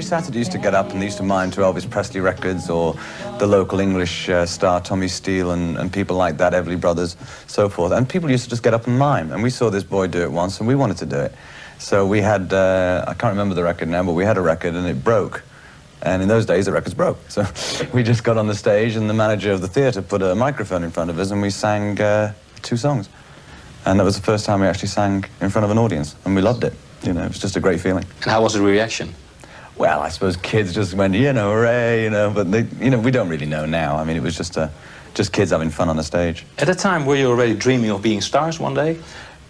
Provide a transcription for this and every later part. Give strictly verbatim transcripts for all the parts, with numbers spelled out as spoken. Every Saturday, used to get up and they used to mime to Elvis Presley records or the local English uh, star Tommy Steele and, and people like that, Everly Brothers, so forth. And people used to just get up and mime. And we saw this boy do it once, and we wanted to do it. So we had, uh, I can't remember the record now, but we had a record and it broke. And in those days, the records broke. So we just got on the stage, and the manager of the theatre put a microphone in front of us, and we sang uh, two songs. And that was the first time we actually sang in front of an audience, and we loved it. You know, it was just a great feeling. And how was the reaction? Well, I suppose kids just went, you know, hooray, you know, but they, you know, we don't really know now. I mean, it was just uh, just kids having fun on the stage. At the time, were you already dreaming of being stars one day?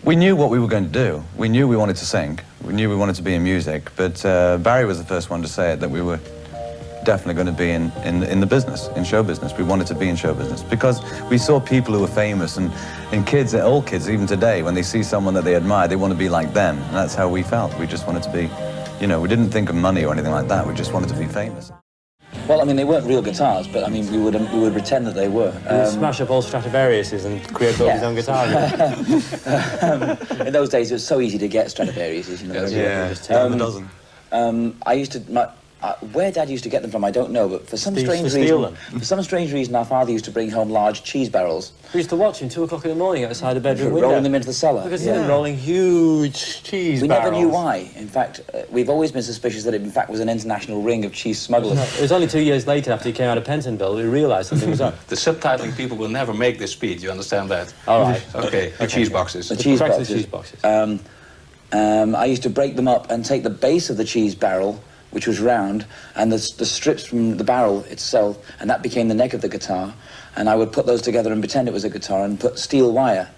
We knew what we were going to do. We knew we wanted to sing. We knew we wanted to be in music, but uh, Barry was the first one to say it, that we were definitely going to be in, in, in the business, in show business. We wanted to be in show business because we saw people who were famous, and, and kids, all kids, even today, when they see someone that they admire, they want to be like them, and that's how we felt. We just wanted to be. You know, we didn't think of money or anything like that. We just wanted to be famous. Well, I mean, they weren't real guitars, but I mean, we would we would pretend that they were. Um, we would smash up all Stradivariuses and create all yeah. his own guitars. um, in those days, it was so easy to get Stradivariuses. You know, yeah, just ten um, a dozen. Um, I used to. My, Uh, where Dad used to get them from, I don't know, but for some Steve, strange reason, for some strange reason, our father used to bring home large cheese barrels. We used to watch him two o'clock in the morning outside the bedroom rolling window, rolling them into the cellar. Because yeah. they were rolling huge cheese. We barrels. Never knew why. In fact, uh, we've always been suspicious that it, in fact, was an international ring of cheese smugglers. It was only two years later, after he came out of Pentonville, we realised something was up. The subtitling people will never make this speed. You understand that? All right. Okay. The okay. cheese boxes. The, the cheese boxes. The cheese boxes. Um, um, I used to break them up and take the base of the cheese barrel, which was round, and the, the strips from the barrel itself, and that became the neck of the guitar, and I would put those together and pretend it was a guitar and put steel wire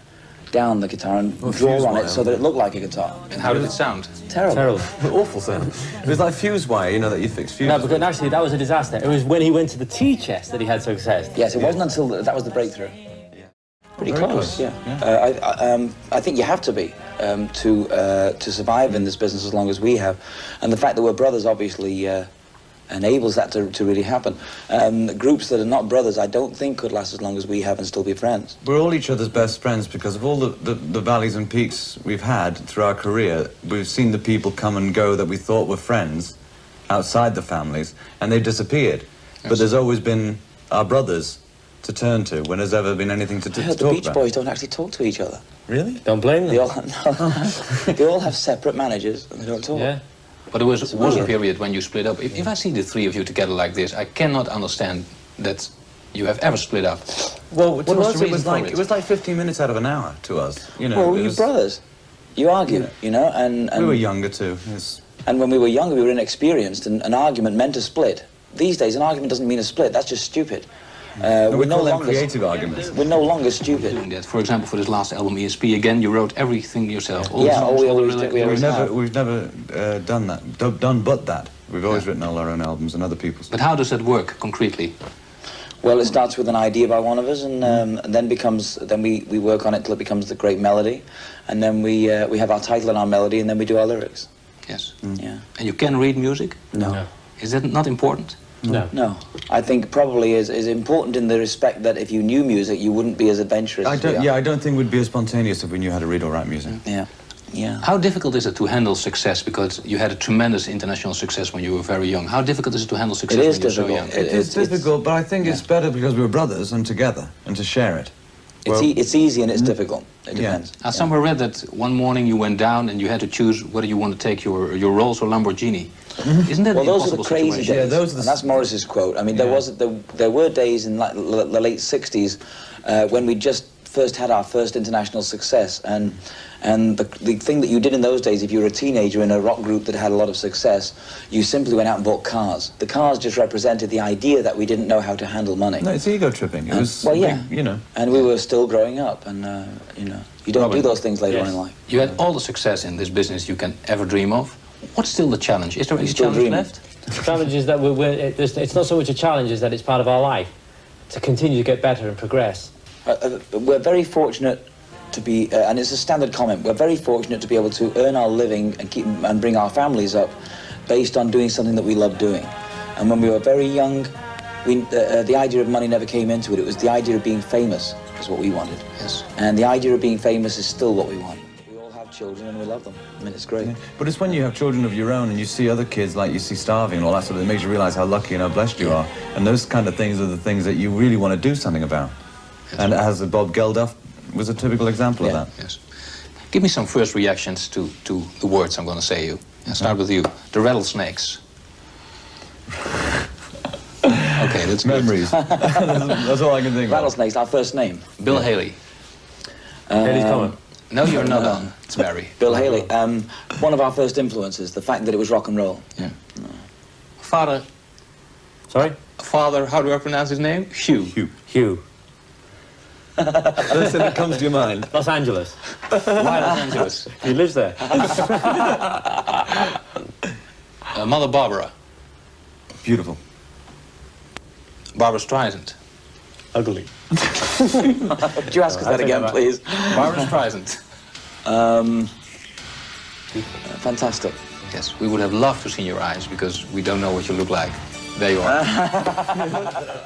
down the guitar and well, draw on wire. It so that it looked like a guitar. And how did it sound? Terrible. Terrible. Awful sound. It was like fuse wire, you know, that you fix fuse. No, because actually that was a disaster. It was when he went to the tea chest that he had success. Yes, it yeah. wasn't until the, that was the breakthrough. Pretty close. close, yeah. yeah. Uh, I, I, um, I think you have to be um, to uh, to survive in this business as long as we have, and the fact that we're brothers obviously uh, enables that to, to really happen. Um, groups that are not brothers, I don't think could last as long as we have and still be friends. We're all each other's best friends because of all the, the, the valleys and peaks we've had through our career. We've seen the people come and go that we thought were friends outside the families, and they've disappeared. Yes. But there's always been our brothers to turn to when there's ever been anything to, to talk about. The Beach Boys don't actually talk to each other. Really? Don't blame them. They all, have, no, they all have separate managers and they don't talk. Yeah. But there was, was a period when you split up. If, yeah. if I see the three of you together like this, I cannot understand that you have ever split up. Well, to us it was like it? it was like fifteen minutes out of an hour to us. You know, well, we were was, brothers. You argue, yeah. you know, and, and we were younger too. Yes. And when we were younger, we were inexperienced, and an argument meant a split. These days, an argument doesn't mean a split. That's just stupid. Uh, no, we're no longer creative arguments. We're no longer stupid. For example, for this last album, E S P, again, you wrote everything yourself. All yeah, all we always do. We always we've, never, we've never uh, done that. D done but that. We've always yeah. written all our own albums and other people's. But how does that work concretely? Well, it starts with an idea by one of us, and, um, and then becomes. Then we, we work on it till it becomes the great melody, and then we uh, we have our title and our melody, and then we do our lyrics. Yes. Mm. Yeah. And you can read music? No. no. Is that not important? No. No. I think probably is, is important in the respect that if you knew music, you wouldn't be as adventurous. I don't, yeah, I don't think we'd be as spontaneous if we knew how to read or write music. Yeah. Yeah. How difficult is it to handle success? Because you had a tremendous international success when you were very young. How difficult is it to handle success when you're so young? It is difficult. It is difficult, but I think yeah. it's better because we were brothers and together and to share it. It's, well, e it's easy and it's mm-hmm. difficult. It depends. Yeah. I somewhere yeah. read that one morning you went down and you had to choose whether you want to take your, your Rolls or Lamborghini. Isn't that well, those are the crazy situation? days. Yeah, those are the and that's Morris's quote. I mean, yeah. there, was, there, there were days in like the late sixties uh, when we just first had our first international success, and and the, the thing that you did in those days, if you were a teenager in a rock group that had a lot of success, you simply went out and bought cars. The cars just represented the idea that we didn't know how to handle money. No, it's ego tripping. It and, was well, yeah, big, you know. And we were still growing up, and uh, you know, you don't Robin, do those things later yes. on in life. You had all the success in this business you can ever dream of. What's still the challenge? Is there any challenge dreaming. left? The challenge is that we're, we're it, it's not so much a challenge as that it's part of our life to continue to get better and progress. Uh, uh, we're very fortunate to be, uh, and it's a standard comment, we're very fortunate to be able to earn our living and, keep, and bring our families up based on doing something that we love doing. And when we were very young, we, uh, the idea of money never came into it. It was the idea of being famous is what we wanted. Yes. And the idea of being famous is still what we want. We all have children and we love them. I mean, it's great. Yeah. But it's when you have children of your own and you see other kids, like you see starving and all that sort of thing, it makes you realise how lucky and how blessed you are. And those kind of things are the things that you really want to do something about. And as Bob Geldof was a typical example yeah, of that. Yes. Give me some first reactions to, to the words I'm going to say you. I'll start with you. The Rattlesnakes. Okay, that's memories. that's, that's all I can think of. Rattlesnakes, our first name. Bill yeah. Haley. Um, Haley's coming. No, you're not on. It's Barry. Bill Haley. Um, one of our first influences, the fact that it was rock and roll. Yeah. No. Father. Sorry? Father, how do I pronounce his name? Hugh. Hugh. Hugh. First thing that comes to your mind? Los Angeles. Why Los Angeles? He lives there. uh, Mother Barbara. Beautiful. Barbara Streisand. Ugly. Could you ask us that again, please? Barbara Streisand. Um, fantastic. Yes, we would have loved to see your eyes because we don't know what you look like. There you are.